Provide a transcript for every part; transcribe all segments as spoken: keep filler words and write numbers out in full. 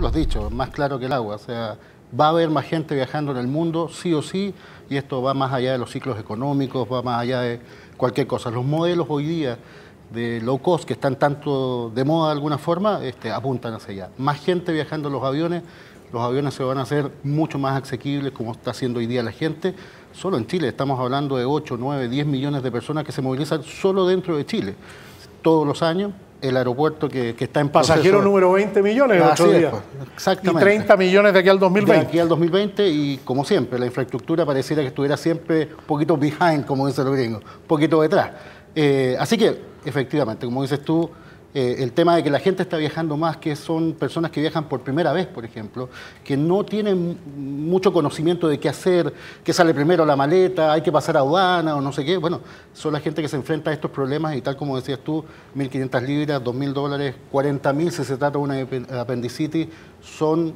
tú lo has dicho, más claro que el agua. O sea, va a haber más gente viajando en el mundo, sí o sí, y esto va más allá de los ciclos económicos, va más allá de cualquier cosa. Los modelos hoy día de low cost, que están tanto de moda de alguna forma, este, apuntan hacia allá. Más gente viajando en los aviones, los aviones se van a hacer mucho más asequibles como está haciendo hoy día la gente. Solo en Chile estamos hablando de ocho, nueve, diez millones de personas que se movilizan solo dentro de Chile, todos los años. El aeropuerto que, que está en proceso. Pasajero número veinte millones en ocho días. Pues, exactamente. Y treinta millones de aquí al dos mil veinte. De aquí al dos mil veinte y, como siempre, la infraestructura pareciera que estuviera siempre un poquito behind, como dicen los gringos, un poquito detrás. Eh, así que, efectivamente, como dices tú, eh, el tema de que la gente está viajando más, que son personas que viajan por primera vez, por ejemplo, que no tienen mucho conocimiento de qué hacer, que sale primero la maleta, hay que pasar a aduana o no sé qué. Bueno, son la gente que se enfrenta a estos problemas y tal como decías tú, mil quinientas libras, dos mil dólares, cuarenta mil si se trata de una apendicitis, son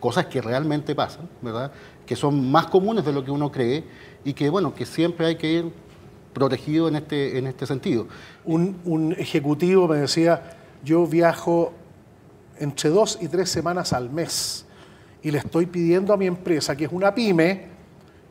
cosas que realmente pasan, ¿verdad? Que son más comunes de lo que uno cree y que, bueno, que siempre hay que ir protegido en este, en este sentido. Un, un ejecutivo me decía, yo viajo entre dos y tres semanas al mes y le estoy pidiendo a mi empresa, que es una pyme,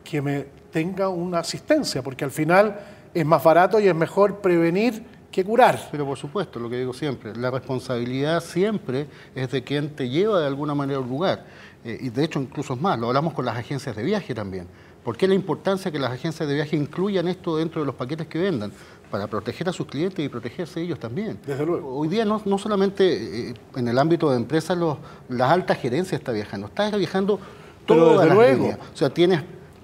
que me tenga una asistencia, porque al final es más barato y es mejor prevenir que curar. Pero por supuesto, lo que digo siempre, la responsabilidad siempre es de quien te lleva de alguna manera a un lugar. Eh, y de hecho incluso es más, lo hablamos con las agencias de viaje también. ¿Por qué la importancia que las agencias de viaje incluyan esto dentro de los paquetes que vendan? Para proteger a sus clientes y protegerse ellos también. Desde luego. Hoy día no, no solamente eh, en el ámbito de empresas, los, las altas gerencias están viajando. Está viajando todas las líneas. O sea, tienes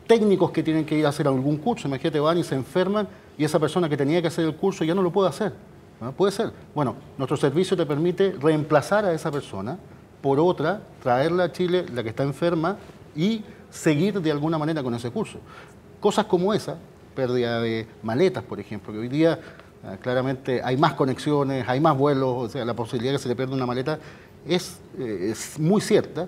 técnicos que tienen que ir a hacer algún curso. Imagínate, van y se enferman y esa persona que tenía que hacer el curso ya no lo puede hacer. ¿No? Puede ser. Bueno, nuestro servicio te permite reemplazar a esa persona por otra, traerla a Chile, la que está enferma, y seguir de alguna manera con ese curso. Cosas como esa, pérdida de maletas, por ejemplo, que hoy día claramente hay más conexiones, hay más vuelos, o sea, la posibilidad que se le pierda una maleta es, eh, es muy cierta,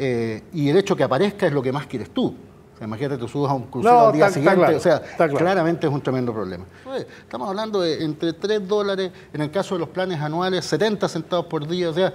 eh, y el hecho que aparezca es lo que más quieres tú. O sea, imagínate, tú subas a un crucero no, al día está, siguiente, está claro, o sea, claro. claramente es un tremendo problema. Oye, estamos hablando de entre tres dólares, en el caso de los planes anuales, setenta centavos por día, o sea,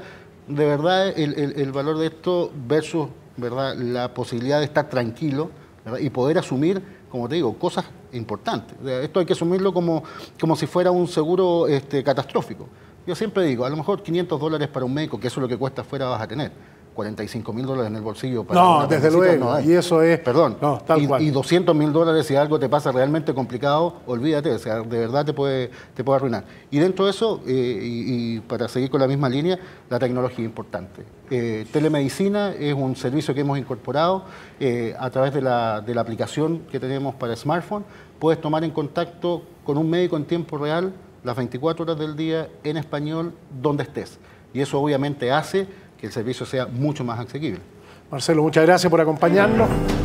de verdad el, el, el valor de esto versus, ¿verdad?, la posibilidad de estar tranquilo, ¿verdad?, y poder asumir, como te digo, cosas importantes. O sea, esto hay que asumirlo como, como si fuera un seguro este, catastrófico. Yo siempre digo, a lo mejor quinientos dólares para un médico, que eso es lo que cuesta afuera, vas a tener. cuarenta y cinco mil dólares en el bolsillo. Para no, desde luego, no y eso es... Perdón, no, tal y, cual. Y doscientos mil dólares si algo te pasa realmente complicado, olvídate, o sea, de verdad te puede, te puede arruinar. Y dentro de eso, eh, y, y para seguir con la misma línea, la tecnología es importante. Eh, telemedicina es un servicio que hemos incorporado eh, a través de la, de la aplicación que tenemos para smartphone. Puedes tomar en contacto con un médico en tiempo real, las veinticuatro horas del día, en español, donde estés. Y eso obviamente hace que el servicio sea mucho más asequible. Marcelo, muchas gracias por acompañarnos.